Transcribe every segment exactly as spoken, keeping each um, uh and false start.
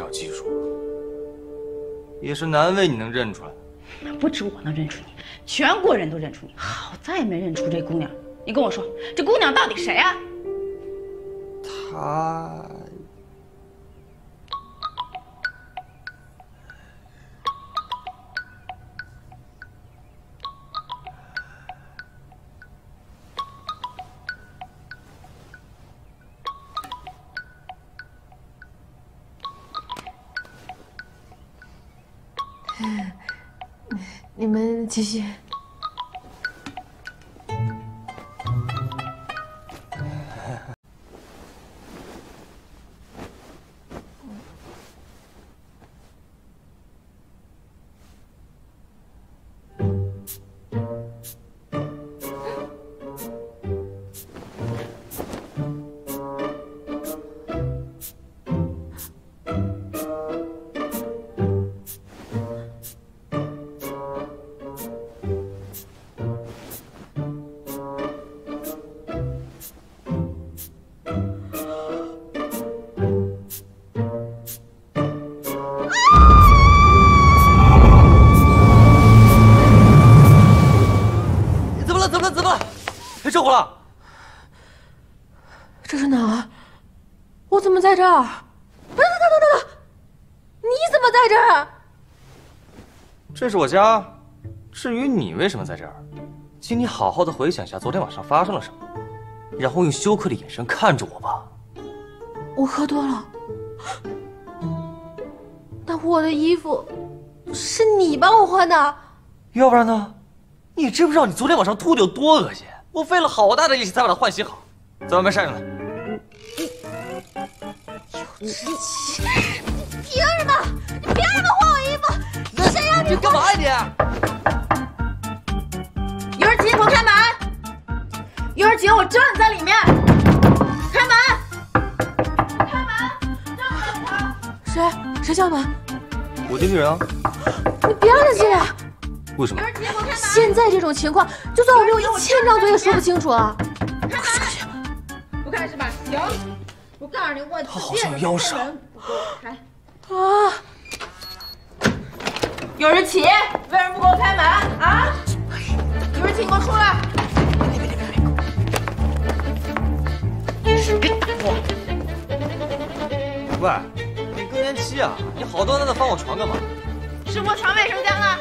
少技术，也是难为你能认出来。那不止我能认出你，全国人都认出你，好在没认出这姑娘。你跟我说，这姑娘到底谁啊？她。 你们继续。在这儿？等等等等等等，你怎么在这儿？这是我家，至于你为什么在这儿，请你好好的回想一下昨天晚上发生了什么，然后用羞愧的眼神看着我吧。我喝多了，那我的衣服是你帮我换的，要不然呢？你知不知道你昨天晚上吐的有多恶心？我费了好大的力气才把它换洗好，在外面晒着呢。 你凭什么？你凭什么换我衣服？谁让你干嘛呀你？有人请你给我开门！有人请我知道你在里面，开门！开门！让开！谁？谁叫门？我经纪人啊！你别让他进来！为什么？有人请我开门！现在这种情况，就算我用一千张嘴也说不清楚啊！开门！不看是吧？行。 我告诉你，我他好像有腰伤。啊！有人起，为什么不给我开门啊？有人起，你给我出来！别别别别别！喂，你更年期啊？你好端端的翻我床干嘛？是我床卫生间了。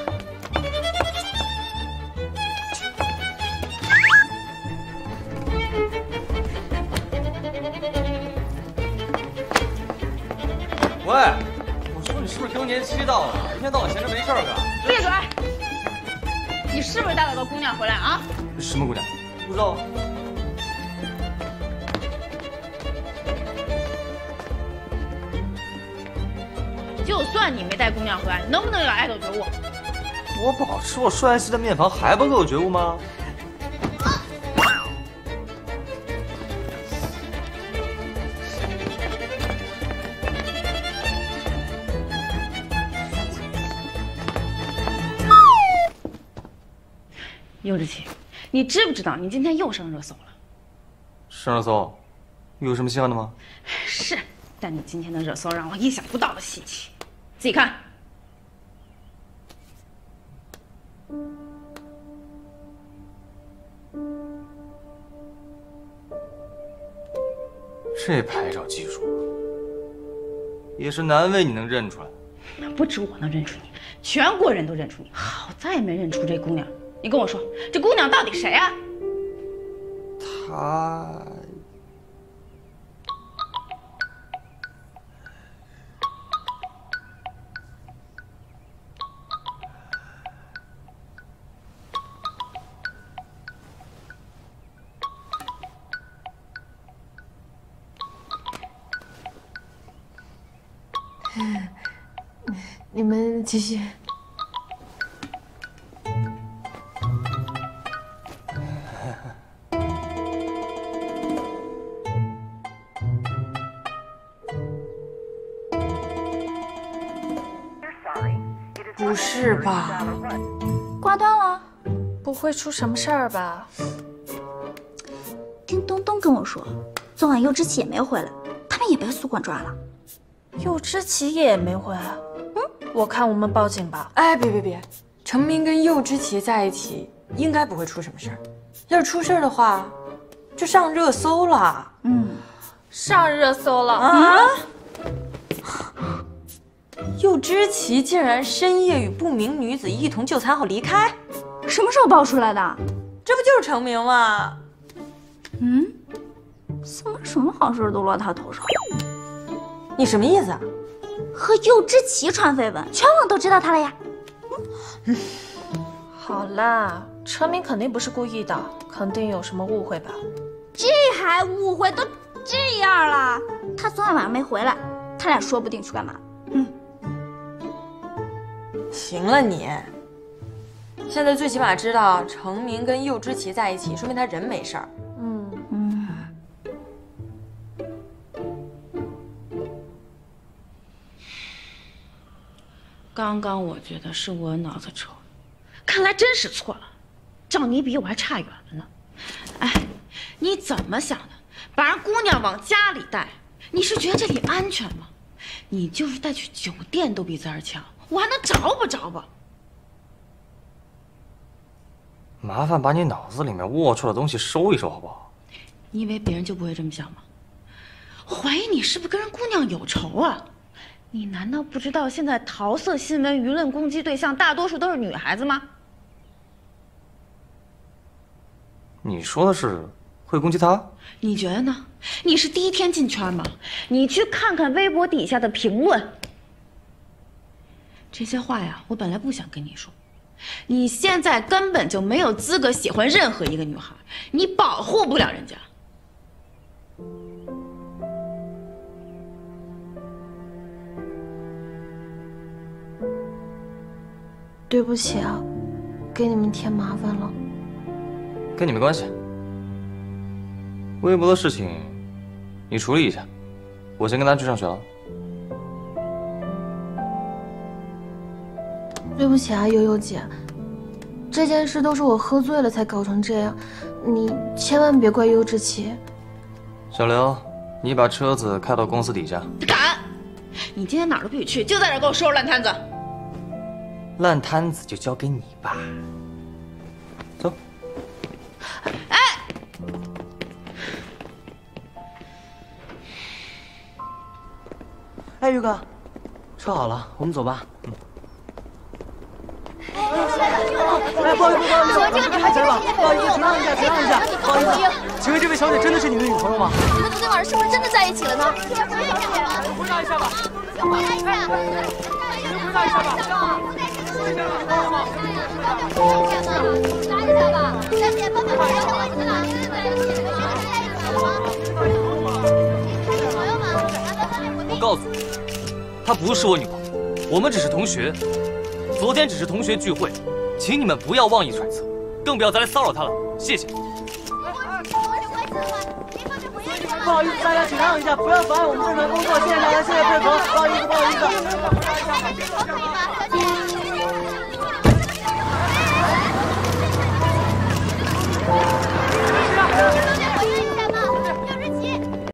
喂，我说你是不是更年期到了？一天到晚闲着没事儿干。闭嘴！你是不是带了个姑娘回来啊？什么姑娘？不知道。就算你没带姑娘回来，能不能有爱的觉悟？我保持我帅气的面庞，还不够觉悟吗？ 尤志奇，你知不知道你今天又上热搜了？上热搜，有什么稀罕的吗？是，但你今天的热搜让我意想不到的稀奇，自己看。这拍照技术也是难为你能认出来。那不止我能认出你，全国人都认出你，好在没认出这姑娘。 你跟我说，这姑娘到底谁啊？她。你们继续。 不是吧？挂断了，不会出什么事儿吧？听东东跟我说，昨晚佑之奇也没回来，他们也被宿管抓了。佑之奇也没回。嗯，我看我们报警吧。哎，别别别，程明跟佑之奇在一起，应该不会出什么事儿。要是出事儿的话，就上热搜了。嗯，上热搜了啊！佑之奇竟然深夜与不明女子一同就餐后离开，什么时候爆出来的？这不就是程明吗？嗯，怎么什么好事都落他头上？ 你什么意思啊？和佑之奇传绯闻，全网都知道他了呀。嗯，好啦，程明肯定不是故意的，肯定有什么误会吧？这还误会？都这样了，他昨晚晚上没回来，他俩说不定去干嘛。嗯，行了你，现在最起码知道程明跟佑之奇在一起，说明他人没事儿。 刚刚我觉得是我脑子抽了，看来真是错了，照你比我还差远了呢。哎，你怎么想的？把人姑娘往家里带，你是觉得这里安全吗？你就是带去酒店都比这儿强，我还能着不着吧？麻烦把你脑子里面龌龊的东西收一收，好不好？你以为别人就不会这么想吗？我怀疑你是不是跟人姑娘有仇啊？ 你难道不知道现在桃色新闻舆论攻击对象大多数都是女孩子吗？你说的是会攻击她？你觉得呢？你是第一天进圈吗？你去看看微博底下的评论。这些话呀，我本来不想跟你说。你现在根本就没有资格喜欢任何一个女孩，你保护不了人家。 对不起啊，给你们添麻烦了。跟你没关系。微博的事情，你处理一下，我先跟他去上学了。对不起啊，悠悠姐，这件事都是我喝醉了才搞成这样，你千万别怪优之奇。小刘，你把车子开到公司底下。敢！你今天哪儿都不许去，就在这给我收拾烂摊子。 烂摊子就交给你吧，走。哎，哎，玉哥，车好了，我们走吧。嗯。哎，哎，不好意思，不好意思，停下，不好意思，停一下，停一下，不好意思。请问这位小姐真的是你们的女朋友吗？你们昨天晚上是不是真的在一起了呢？回答一下吧。回答一下。回答一下吧。 我告诉你，她不是我女朋友，我们只是同学。昨天只是同学聚会，请你们不要妄议揣测，更不要再来骚扰她了。谢谢。不好意思，大家请让一下，不要妨碍我们正常工作。谢谢大家，谢谢配合。不好意思，不好意思。